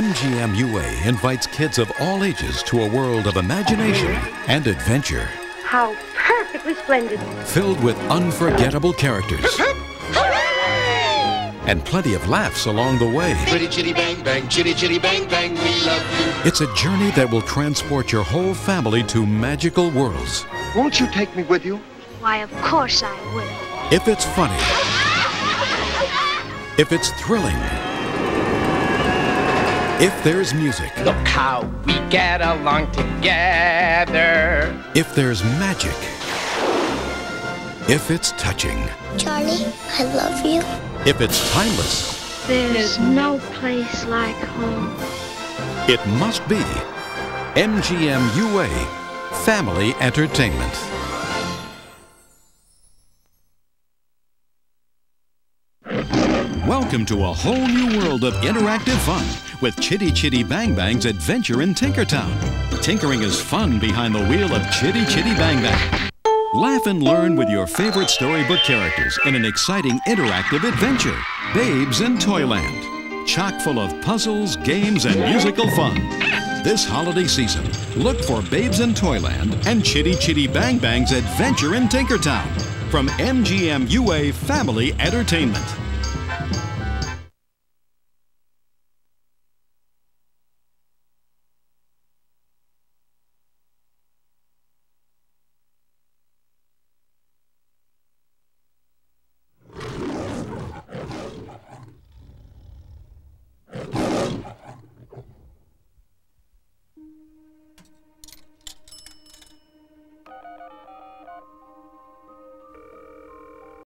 MGM-UA invites kids of all ages to a world of imagination and adventure. How perfectly splendid. Filled with unforgettable characters. And plenty of laughs along the way. Chitty Chitty Bang Bang, Chitty Chitty Bang Bang, we love you. It's a journey that will transport your whole family to magical worlds. Won't you take me with you? Why, of course I will. If it's funny. If it's thrilling. If there's music. Look how we get along together. If there's magic. If it's touching. Charlie, I love you. If it's timeless. There's no place like home. It must be MGM-UA Family Entertainment. Welcome to a whole new world of interactive fun with Chitty Chitty Bang Bang's adventure in Tinkertown. Tinkering is fun behind the wheel of Chitty Chitty Bang Bang. Laugh and learn with your favorite storybook characters in an exciting interactive adventure, Babes in Toyland. Chock full of puzzles, games, and musical fun. This holiday season, look for Babes in Toyland and Chitty Chitty Bang Bang's adventure in Tinkertown from MGM-UA Family Entertainment.